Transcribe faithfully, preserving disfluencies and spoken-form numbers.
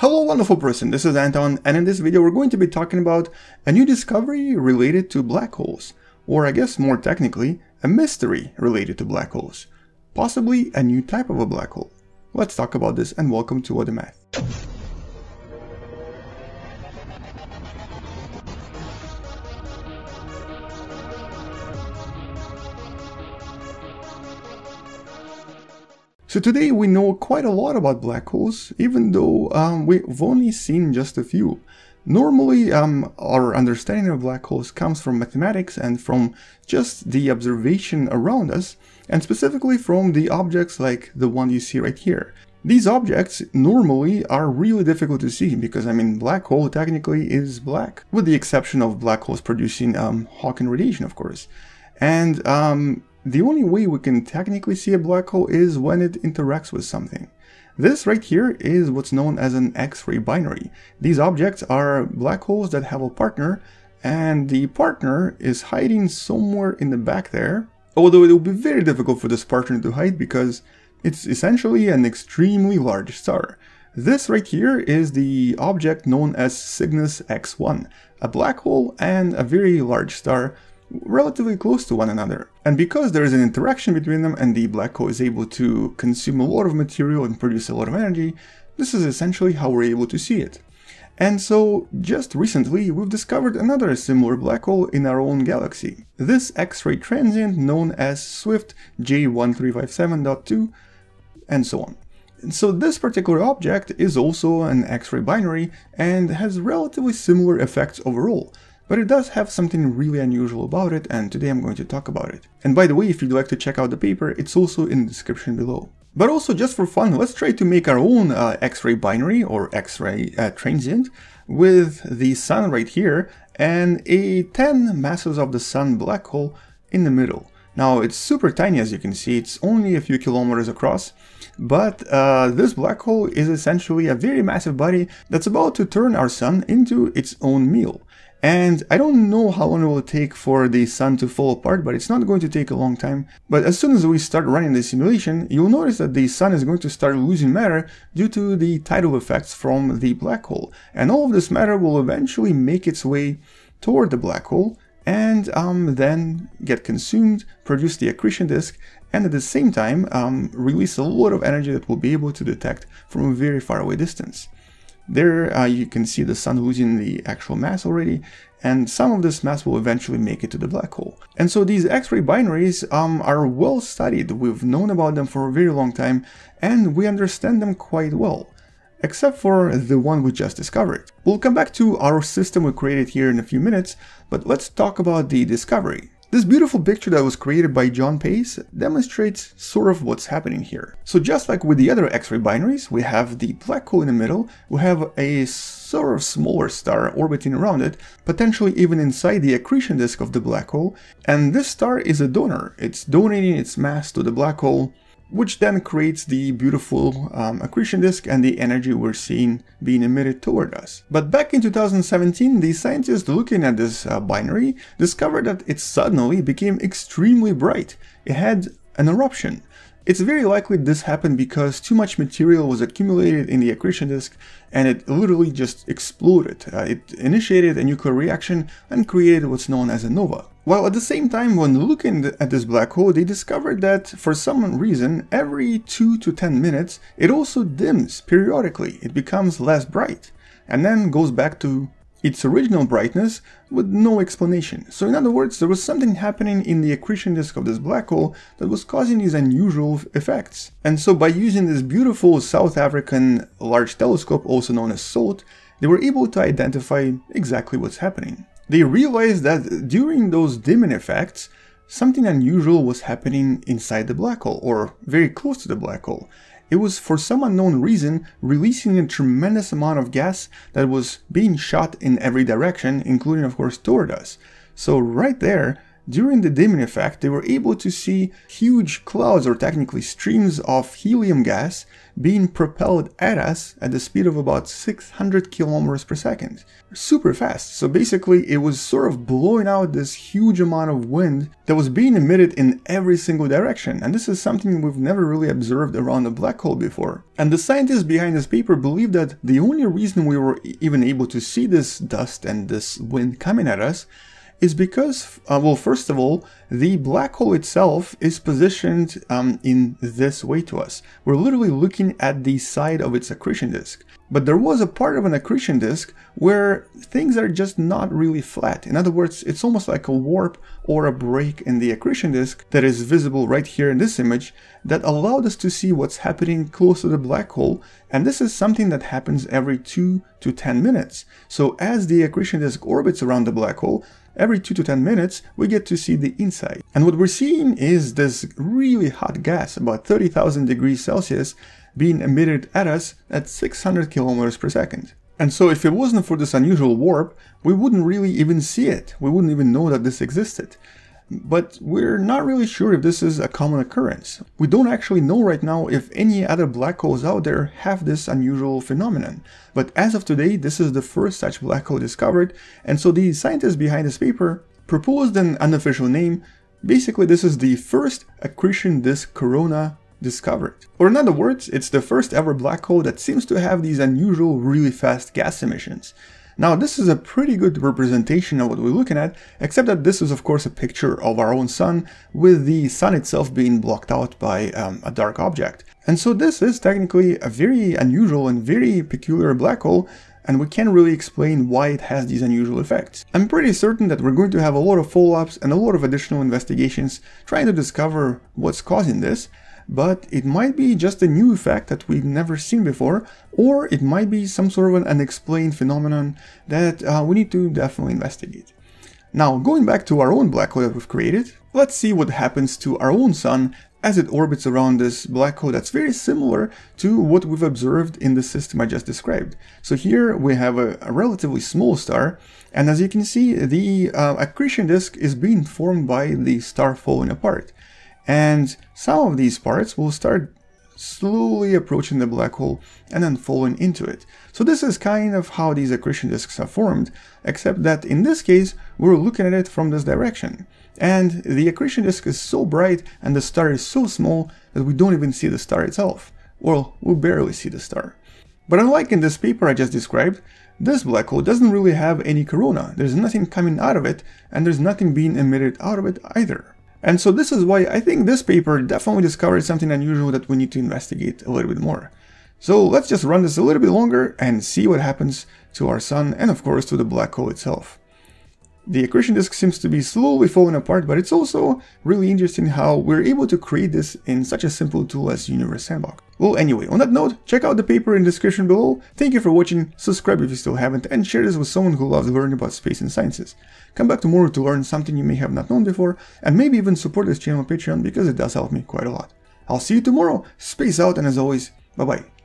Hello wonderful person, this is Anton, and in this video we're going to be talking about a new discovery related to black holes, or I guess more technically, a mystery related to black holes, possibly a new type of a black hole. Let's talk about this, and welcome to What Da Math. So today we know quite a lot about black holes, even though um, we've only seen just a few. Normally um, our understanding of black holes comes from mathematics and from just the observation around us, and specifically from the objects like the one you see right here. These objects normally are really difficult to see because, I mean, black hole technically is black, with the exception of black holes producing um, Hawking radiation, of course. And um, the only way we can technically see a black hole is when it interacts with something. This right here is what's known as an X-ray binary. These objects are black holes that have a partner, and the partner is hiding somewhere in the back there, although it will be very difficult for this partner to hide because it's essentially an extremely large star. This right here is the object known as Cygnus X one, a black hole and a very large star, relatively close to one another. And because there is an interaction between them and the black hole is able to consume a lot of material and produce a lot of energy, this is essentially how we're able to see it. And so, just recently, we've discovered another similar black hole in our own galaxy. This X-ray transient known as Swift J one three five seven point two and so on. And so this particular object is also an X-ray binary and has relatively similar effects overall. But it does have something really unusual about it, and today I'm going to talk about it. And by the way, if you'd like to check out the paper, it's also in the description below. But also, just for fun, let's try to make our own uh, X-ray binary, or X-ray uh, transient, with the sun right here, and a ten masses of the sun black hole in the middle. Now, it's super tiny, as you can see, it's only a few kilometers across, but uh, this black hole is essentially a very massive body that's about to turn our sun into its own meal. And I don't know how long it will take for the sun to fall apart, but it's not going to take a long time. But as soon as we start running the simulation, you'll notice that the sun is going to start losing matter due to the tidal effects from the black hole. And all of this matter will eventually make its way toward the black hole and um, then get consumed, produce the accretion disk, and at the same time um, release a lot of energy that we'll be able to detect from a very far away distance. There uh, you can see the sun losing the actual mass already, and some of this mass will eventually make it to the black hole. And so these X-ray binaries um, are well studied. We've known about them for a very long time, and we understand them quite well, except for the one we just discovered. We'll come back to our system we created here in a few minutes, but let's talk about the discovery. This beautiful picture that was created by John Pace demonstrates sort of what's happening here. So just like with the other X-ray binaries, we have the black hole in the middle, we have a sort of smaller star orbiting around it, potentially even inside the accretion disk of the black hole, and this star is a donor. It's donating its mass to the black hole, which then creates the beautiful um, accretion disk and the energy we're seeing being emitted toward us. But back in two thousand seventeen, the scientists looking at this uh, binary discovered that it suddenly became extremely bright. It had an eruption. It's very likely this happened because too much material was accumulated in the accretion disk and it literally just exploded. Uh, it initiated a nuclear reaction and created what's known as a nova. While at the same time, when looking at this black hole, they discovered that for some reason, every two to ten minutes, it also dims periodically. It becomes less bright and then goes back to its original brightness with no explanation. So in other words, there was something happening in the accretion disk of this black hole that was causing these unusual effects. And so by using this beautiful South African large telescope, also known as SALT, they were able to identify exactly what's happening. They realized that during those dimming effects, something unusual was happening inside the black hole, or very close to the black hole. It was, for some unknown reason, releasing a tremendous amount of gas that was being shot in every direction, including, of course, toward us. So right there, During the dimming effect, they were able to see huge clouds, or technically streams, of helium gas being propelled at us at the speed of about six hundred kilometers per second. Super fast. So basically, it was sort of blowing out this huge amount of wind that was being emitted in every single direction. And this is something we've never really observed around a black hole before. And the scientists behind this paper believe that the only reason we were even able to see this dust and this wind coming at us is because, uh, well, first of all, the black hole itself is positioned um, in this way to us. We're literally looking at the side of its accretion disk. But there was a part of an accretion disk where things are just not really flat. In other words, it's almost like a warp or a break in the accretion disk that is visible right here in this image that allowed us to see what's happening close to the black hole. And this is something that happens every two to ten minutes. So as the accretion disk orbits around the black hole, every two to ten minutes, we get to see the inside. And what we're seeing is this really hot gas, about thirty thousand degrees Celsius, being emitted at us at six hundred kilometers per second. And so if it wasn't for this unusual warp, we wouldn't really even see it. We wouldn't even know that this existed. But we're not really sure if this is a common occurrence. We don't actually know right now if any other black holes out there have this unusual phenomenon. But as of today, this is the first such black hole discovered, and so the scientists behind this paper proposed an unofficial name. Basically, this is the first accretion disk corona discovered. Or in other words, it's the first ever black hole that seems to have these unusual, really fast gas emissions. Now, this is a pretty good representation of what we're looking at, except that this is, of course, a picture of our own sun, with the sun itself being blocked out by um, a dark object. And so this is technically a very unusual and very peculiar black hole, and we can't really explain why it has these unusual effects. I'm pretty certain that we're going to have a lot of follow-ups and a lot of additional investigations trying to discover what's causing this, but it might be just a new effect that we've never seen before, or it might be some sort of an unexplained phenomenon that uh, we need to definitely investigate. Now, going back to our own black hole that we've created, let's see what happens to our own sun as it orbits around this black hole that's very similar to what we've observed in the system I just described. So here we have a, a relatively small star, and as you can see, the uh, accretion disk is being formed by the star falling apart. And some of these parts will start slowly approaching the black hole and then falling into it. So this is kind of how these accretion disks are formed, except that in this case, we're looking at it from this direction. And the accretion disk is so bright and the star is so small that we don't even see the star itself. Well, we barely see the star. But unlike in this paper I just described, this black hole doesn't really have any corona. There's nothing coming out of it, and there's nothing being emitted out of it either. And so this is why I think this paper definitely discovered something unusual that we need to investigate a little bit more. So let's just run this a little bit longer and see what happens to our sun and, of course, to the black hole itself. The accretion disk seems to be slowly falling apart, but it's also really interesting how we're able to create this in such a simple tool as Universe Sandbox. Well, anyway, on that note, check out the paper in the description below. Thank you for watching, subscribe if you still haven't, and share this with someone who loves learning about space and sciences. Come back tomorrow to learn something you may have not known before, and maybe even support this channel on Patreon because it does help me quite a lot. I'll see you tomorrow, space out, and as always, bye-bye.